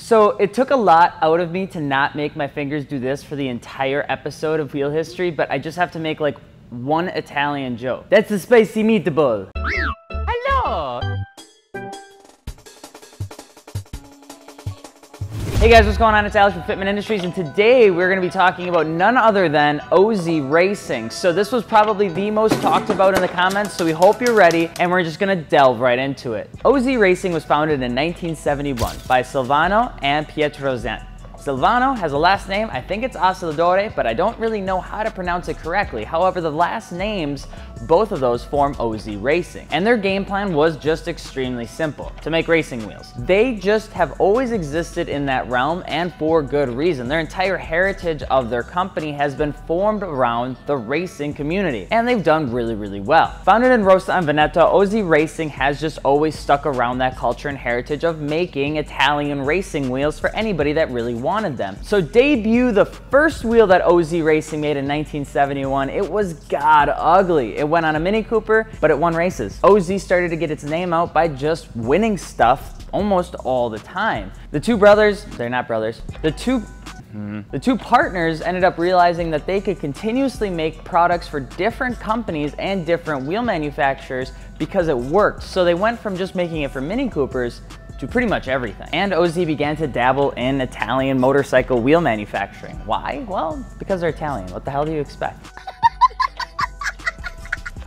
So it took a lot out of me to not make my fingers do this for the entire episode of Wheel History, but I just have to make like one Italian joke. That's the spicy meatball. Hello! Hey guys, what's going on? It's Alex from Fitment Industries, and today we're going to be talking about none other than OZ Racing. So this was probably the most talked about in the comments, so we hope you're ready, and we're just going to delve right into it. OZ Racing was founded in 1971 by Silvano and Pietro Zen. Silvano has a last name, I think it's Oselladore, but I don't really know how to pronounce it correctly. However, the last names, both of those form OZ Racing. And their game plan was just extremely simple, to make racing wheels. They just have always existed in that realm, and for good reason. Their entire heritage of their company has been formed around the racing community, and they've done really, really well. Founded in Rossano Veneto, OZ Racing has just always stuck around that culture and heritage of making Italian racing wheels for anybody that really wanted them. So debut the first wheel that OZ Racing made in 1971, it was god ugly. It went on a Mini Cooper, but it won races. OZ started to get its name out by just winning stuff almost all the time. The two brothers, they're not brothers, the two partners ended up realizing that they could continuously make products for different companies and different wheel manufacturers because it worked. So they went from just making it for Mini Coopers to pretty much everything. And OZ began to dabble in Italian motorcycle wheel manufacturing. Why? Well, because they're Italian. What the hell do you expect?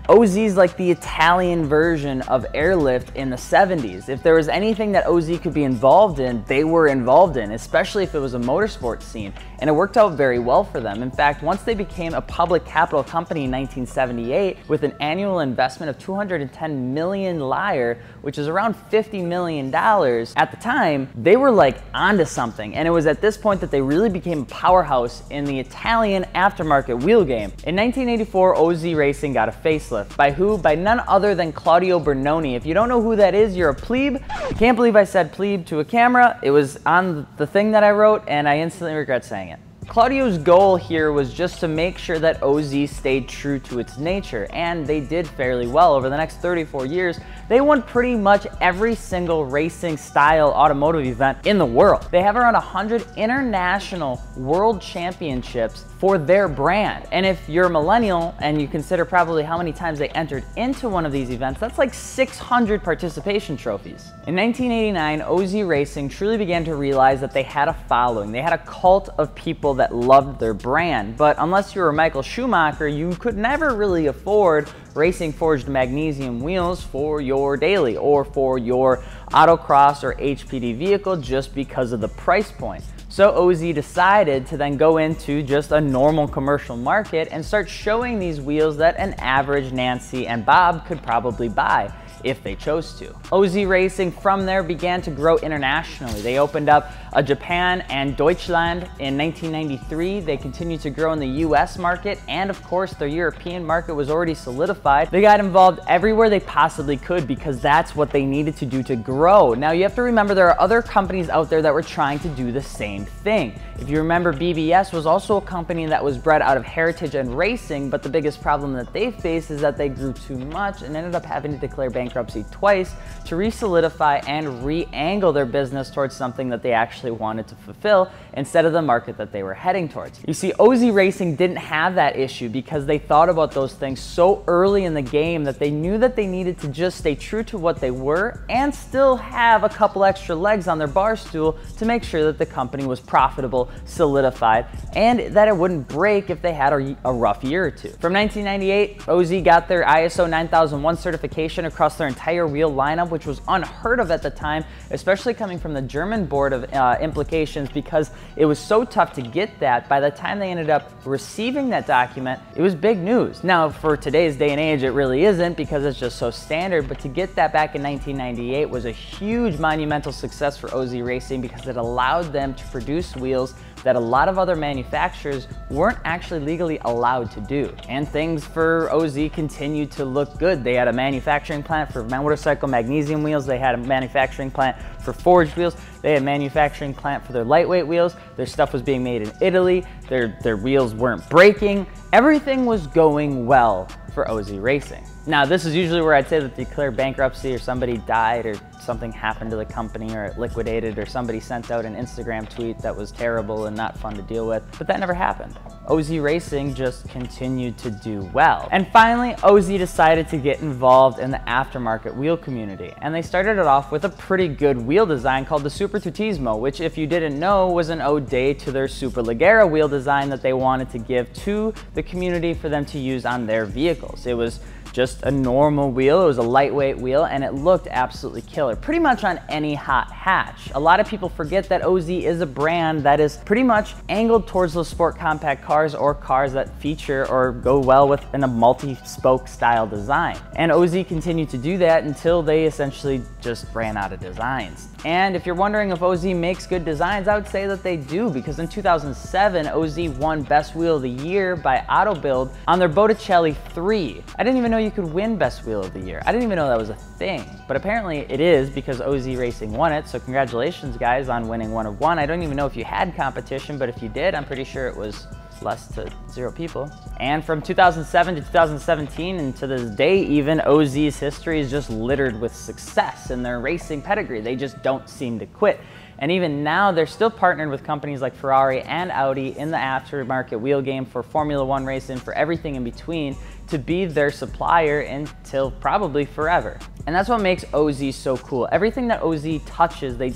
OZ's like the Italian version of Airlift in the 70s. If there was anything that OZ could be involved in, they were involved in, especially if it was a motorsport scene. And it worked out very well for them. In fact, once they became a public capital company in 1978 with an annual investment of 210 million lire, which is around $50 million at the time, they were like onto something. And it was at this point that they really became a powerhouse in the Italian aftermarket wheel game. In 1984, OZ Racing got a facelift. By who? By none other than Claudio Bernoni. If you don't know who that is, you're a plebe. I can't believe I said plebe to a camera. It was on the thing that I wrote, and I instantly regret saying it. Claudio's goal here was just to make sure that OZ stayed true to its nature, and they did fairly well. Over the next 34 years, they won pretty much every single racing style automotive event in the world. They have around 100 international world championships for their brand. And if you're a millennial and you consider probably how many times they entered into one of these events, that's like 600 participation trophies. In 1989, OZ Racing truly began to realize that they had a following. They had a cult of people that loved their brand, but unless you were Michael Schumacher, you could never really afford racing forged magnesium wheels for your daily or for your autocross or HPD vehicle just because of the price point. So OZ decided to then go into just a normal commercial market and start showing these wheels that an average Nancy and Bob could probably buy if they chose to. OZ Racing from there began to grow internationally. They opened up Japan and Deutschland in 1993. They continued to grow in the US market, and of course their European market was already solidified. They got involved everywhere they possibly could because that's what they needed to do to grow. Now you have to remember there are other companies out there that were trying to do the same thing. If you remember, BBS was also a company that was bred out of heritage and racing, but the biggest problem that they faced is that they grew too much and ended up having to declare bankruptcy twice to re-solidify and re-angle their business towards something that they actually wanted to fulfill instead of the market that they were heading towards. You see, OZ Racing didn't have that issue because they thought about those things so early in the game that they knew that they needed to just stay true to what they were and still have a couple extra legs on their bar stool to make sure that the company was profitable, solidified, and that it wouldn't break if they had a rough year or two. From 1998, OZ got their ISO 9001 certification across their entire wheel lineup, which was unheard of at the time, especially coming from the German board of implications, because it was so tough to get that. By the time they ended up receiving that document, it was big news. Now for today's day and age, it really isn't because it's just so standard, but to get that back in 1998 was a huge monumental success for OZ Racing because it allowed them to produce wheels that a lot of other manufacturers weren't actually legally allowed to do. And things for OZ continued to look good. They had a manufacturing plant for motorcycle magnesium wheels. They had a manufacturing plant for forged wheels. They had a manufacturing plant for their lightweight wheels. Their stuff was being made in Italy. Their wheels weren't breaking. Everything was going well for OZ Racing. Now, this is usually where I'd say that they declared bankruptcy or somebody died or something happened to the company or it liquidated or somebody sent out an Instagram tweet that was terrible and not fun to deal with, but that never happened. OZ Racing just continued to do well. And finally, OZ decided to get involved in the aftermarket wheel community, and they started it off with a pretty good wheel design called the Super Tutismo, which if you didn't know was an ode to their Superleggera wheel design that they wanted to give to the community for them to use on their vehicles. It was just a normal wheel, it was a lightweight wheel, and it looked absolutely killer, pretty much on any hot hatch. A lot of people forget that OZ is a brand that is pretty much angled towards those sport compact cars or cars that feature or go well with in a multi-spoke style design. And OZ continued to do that until they essentially just ran out of designs. And if you're wondering if OZ makes good designs, I would say that they do, because in 2007, OZ won Best Wheel of the Year by Auto Bild on their Botticelli 3. I didn't even know you could win Best Wheel of the Year. I didn't even know that was a thing, but apparently it is because OZ Racing won it, so congratulations guys on winning 1 of 1. I don't even know if you had competition, but if you did, I'm pretty sure it was less to 0 people. And from 2007 to 2017, and to this day even, OZ's history is just littered with success in their racing pedigree. They just don't seem to quit. And even now, they're still partnered with companies like Ferrari and Audi in the aftermarket wheel game for Formula One racing, for everything in between, to be their supplier until probably forever. And that's what makes OZ so cool. Everything that OZ touches, they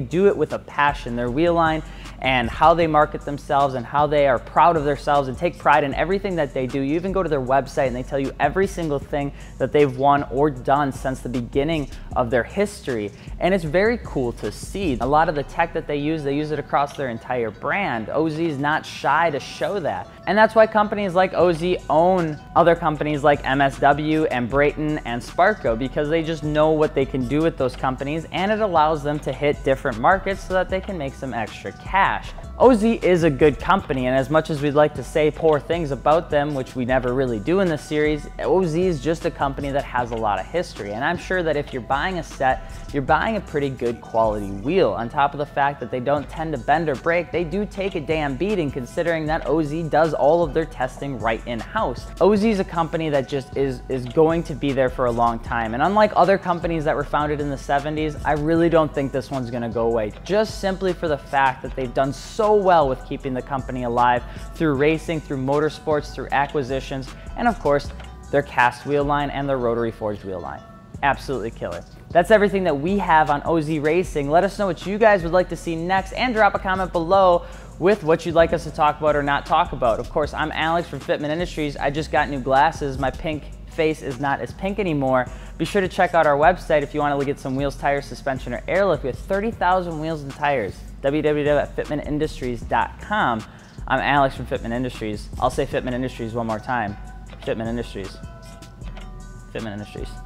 do it with a passion. Their wheel line and how they market themselves and how they are proud of themselves and take pride in everything that they do. You even go to their website and they tell you every single thing that they've won or done since the beginning of their history. And it's very cool to see. A lot of the tech that they use it across their entire brand. OZ is not shy to show that. And that's why companies like OZ own other companies like MSW and Brayton and Sparco, because they just know what they can do with those companies, and it allows them to hit different markets so that they can make some extra cash. OZ is a good company, and as much as we'd like to say poor things about them, which we never really do in this series, OZ is just a company that has a lot of history, and I'm sure that if you're buying a set, you're buying a pretty good quality wheel. On top of the fact that they don't tend to bend or break, they do take a damn beating, considering that OZ does all of their testing right in-house. OZ is a company that just is going to be there for a long time, and unlike other companies that were founded in the 70s, I really don't think this one's gonna go away, just simply for the fact that they've done so well with keeping the company alive through racing, through motorsports, through acquisitions, and of course, their cast wheel line and their rotary forged wheel line. Absolutely killer. That's everything that we have on OZ Racing. Let us know what you guys would like to see next, and drop a comment below with what you'd like us to talk about or not talk about. Of course, I'm Alex from Fitment Industries. I just got new glasses. My pink face is not as pink anymore. Be sure to check out our website if you want to get some wheels, tires, suspension, or airlift. We have 30,000 wheels and tires. www.fitmentindustries.com. I'm Alex from Fitment Industries. I'll say Fitment Industries one more time. Fitment Industries. Fitment Industries.